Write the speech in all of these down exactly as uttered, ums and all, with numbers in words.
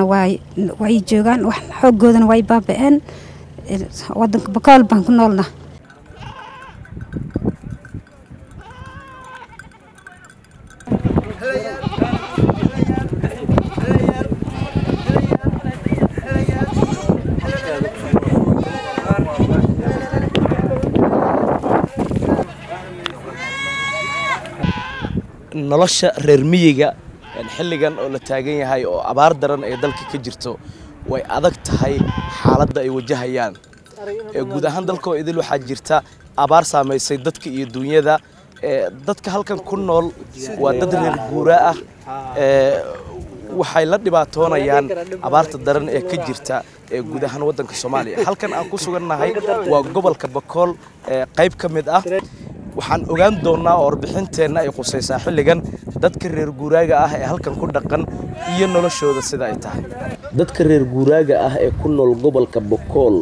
way way joogan wax xoogoodana way baabeen wadanka Bakaal baan ku noolnaa. nolosha reer miyiga xilligan oo la taagan yahay oo abaar daran ay dalka ka jirto way adag tahay xaaladda ay wajahayaan ee guud ahaan dalka oo idil waxa jirta abaar saameysay dadka iyo dunyada ee dadka halkan ku nool waa dad reer guuraa ah ee waxay la dhibaatoonayaan abaarta daran ee ka jirta ee guud ahaan wadanka Soomaaliya halkan aan ku sugannahay waa gobolka Bakool ee qayb ka mid ah waxaan ogaan doonaa warbixinteena ay qusaysaa xilligan dadka reer guuraaga ah ee halkan ku dhaqan iyo noloshooda sida ay tahay. Dadka reer guuraaga ah ee ku nool gobolka Bakool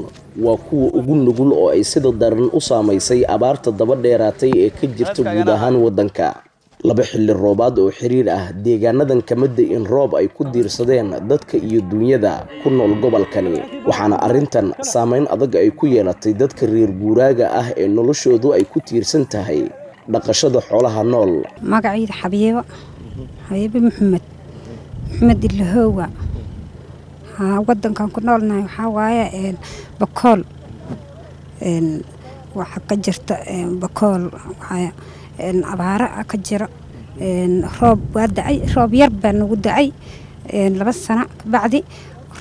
waa kuwa ugu nugul oo ay sida daran u saameysay abaarta daba dheeraatay ee ka jirta guud ahaan wadanka. Laba xilli roobaad oo xiriir ah deegaanadan ka mid in roob ay ku diirsadeen dadka iyo dunyada ku nool gobolkani waxaana arintan saameyn adag ay ku yeelatay dadka reer guuraaga ah ee noloshoodu ay ku tiirsan tahay dhaqashada xoolaha nool. Magacayda Xabiibo Xabiibo Maxamed Maxamed Ilhoowa ha wadankan ku noolnahay waxa waaye ee Bakool ee waxa ka jirta ee Bakool waxa إن أبارة أكجر إن راب ودعي راب يربن ودعي إن لبس سنة بعدي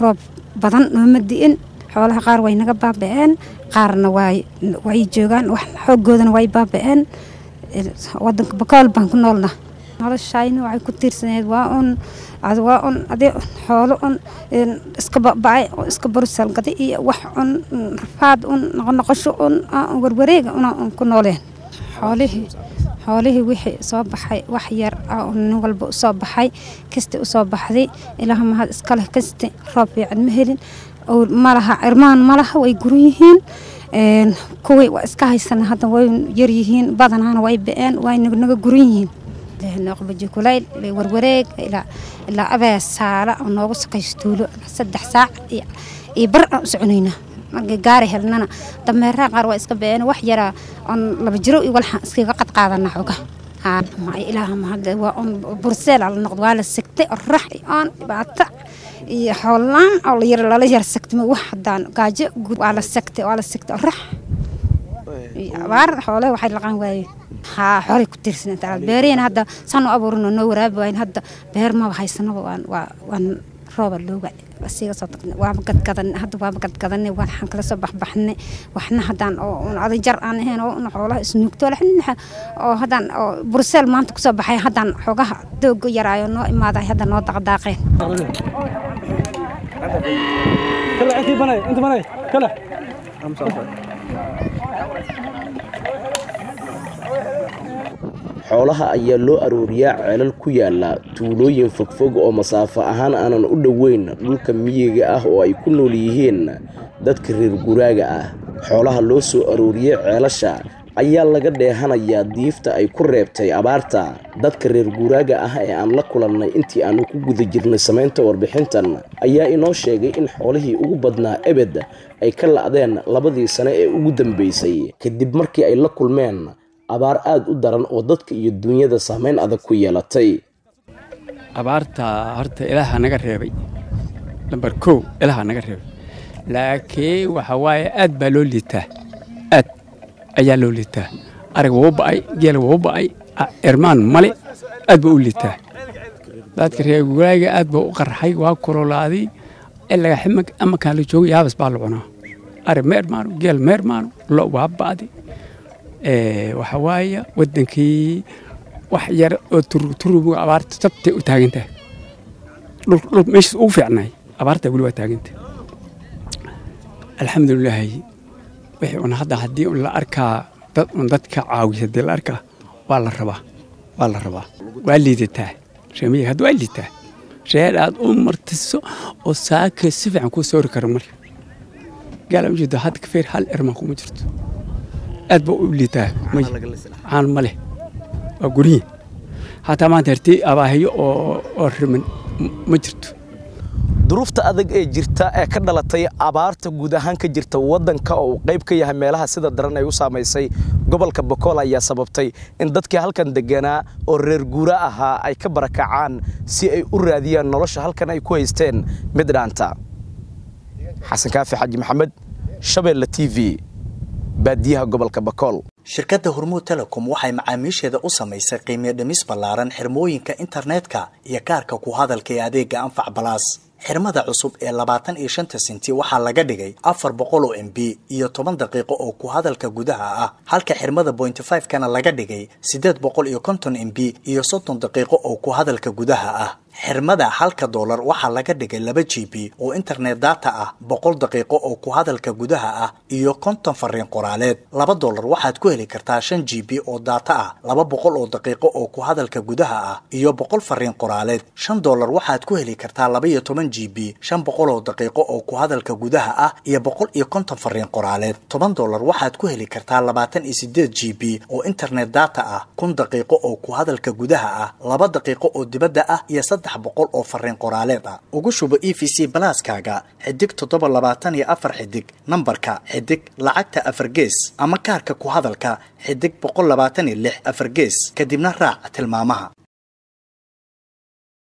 راب بطن ممدين حولها قار وينجا بابين قارنا واي واي جوجان وحجودن واي بابين ودك بكال بنقولنا على الشاين وعي كتير سنة وان عذوان أدي حولون إن إسكب بعي إسكبر السلقتي وحن فادون نقشون غربريج أنا كنولين حوله حوله وحي صباحي وحير أو نقلب صباحي كست صباحي إلهم هذا إسكاله كست ربي عن مهلين أو مالها عرمان مالها ويجريهن كوي وإسكاه السنة هذا ويجريهن بعضنا هنا ويبين وينقنق جريهن نقلب جكوليل لوروريك إلى إلى أبي ساعة ونقص كيستولو سدح ساعة يبرق سعنينا مجاري هلنا دمرها قروة إسكبين وحيرة أن لبجرو يولح إسكيق قد قادنا حوجه ها ما إلهم هذا وأن برسل على النقد وعلى السكت الرح أن بعت يحلم أو ير لا ير السكت موحد دان قاجي وعلى السكت وعلى السكت الرح عبارة حوله وحيد القنوي ها حولي كتير سنة على بيرين هذا سنو أبورنا نورة بين هذا بير ما بحي سنو وان وان راب اللوجي وسيق صدقنا وابقد كذن هذا وابقد كذن وحن كلا صبح بحنا وحنا هذان ونعذي جرأنا هنا ونحوله سنوكتوا لحنا هذان برسل ما تقصى بحي هذان حقها دوق يرايونه ما ذا هذا نوع دقداقين. كلا أنت بناي أنت بناي كلا. xoolaha ayaa loo aruuriyaa ceelal ku yaala tuulooyin fogfog oo masaafo ahaan aanan u dhaweyn dhulka miyiga ah oo ay ku nool yihiin dadka reer guuraaga ah xoolaha loo soo aruuriyaa ceelasha ayaa laga dheehanayaa diifta ay ku reebtay abaarta dadka reer guuraaga ah ee aan la kulannay intii aan ku guda jirnay sameynta warbixintan ayaa inoo sheegay in xoolihii ugu badnaa ebed ay ka la'deen labadii sano ee ugu dambeysay kadib markii ay la kulmeen abaar aad u daran oo dadka iyo dunyada saameyn adag ku yeelatay abaarta horta ilaaha naga reebay lambar koow ilaaha naga reebay laakiin waxa way aad baa loo liitaa aad ayaa loo liitaa ariga wuu ba'ay geel wuu ba'ay irmaan male aad buu liitaa dadka reer guuraaga aad buu u qarxay waa korolaadii ilaga ximag ama kala joogay yaabas baa la cunaa ari meermaan geel meermaan loo waa baadi وحوايا ودنكي وحير تر ترو عبارت تبت وتاجنته لو مش أوفي عناي عبارت أقول وتاجنته الحمد لله هي وأنا هذا هدي ولا أركا ضدك عاوي هدي الأركا والله الربا والله الربا والدته شمي هاد والدته شايل هاد أمر تسو وساك السفع كو سور كرمر قال مجد هاد كفير هل إرمكو مجرد أدب أوليته عن مله وجري حتى ما ترتي أباهي أو أو رمن مجرد duruufta adag ee jirta ee ka dhalatay abaarta guud ahaan ka jirta wadanka oo qayb ka yahay meelaha sida daran ay u saameysay gobolka Bokool ayaa sababtay in dadkii halkan deganaa oo reer guura ahaa ay ka barakacaan si ay u raadiyaan nolosha halkan ay ku haysteen mid raanta Xasan Kaafi Xaji Maxamed Shabeelle T V باديها قبل كبكول. شركة هرمو تيليكوم waxay macaamiisheeda u sameysay qiimaha dhimis balaaran xirmooyinka internetka iyo kaarka ku hadalka adeega anfac balaas. Xirmada cusub ee labaatan iyo shan senti waxa laga dhigay afar boqol M B iyo toban daqiiqo oo ku hadalka gudaha ah, halka xirmada point five kana laga dhigay saddex boqol iyo konton M B iyo soddon daqiiqo oo ku hadalka gudaha ah. xirmada halka dollar waxa laga dhigay laba G B oo internet data ah, boqol daqiiqo oo ku hadalka gudaha ah iyo konton fariin qoraaleed. laba dollar waxaad ku heli kartaa shan G B oo data ah, laba boqol oo daqiiqo oo ku hadalka gudaha ah iyo boqol fariin qoraaleed. shan dollar waxaad ku heli kartaa laba iyo toban G B, shan boqol oo daqiiqo oo ku hadalka gudaha ah iyo boqol iyo konton fariin qoraaleed. toban dollar waxaad ku heli kartaa labaatan iyo siddeed G B oo internet data ah, kun daqiiqo oo ku hadalka gudaha ah, laba daqiiqo oo dibadda ah iyo boqol oo farriin qoraaleed ah. Ugu shubo E V C Plus-kaaga xidig toddoba boqol labaatan iyo afar xidig nambarka xidig lacagta afar gees ama kaarka ku hadalka xidig boqol labaatan iyo lix afar gees kadibna raac tilmaamaha.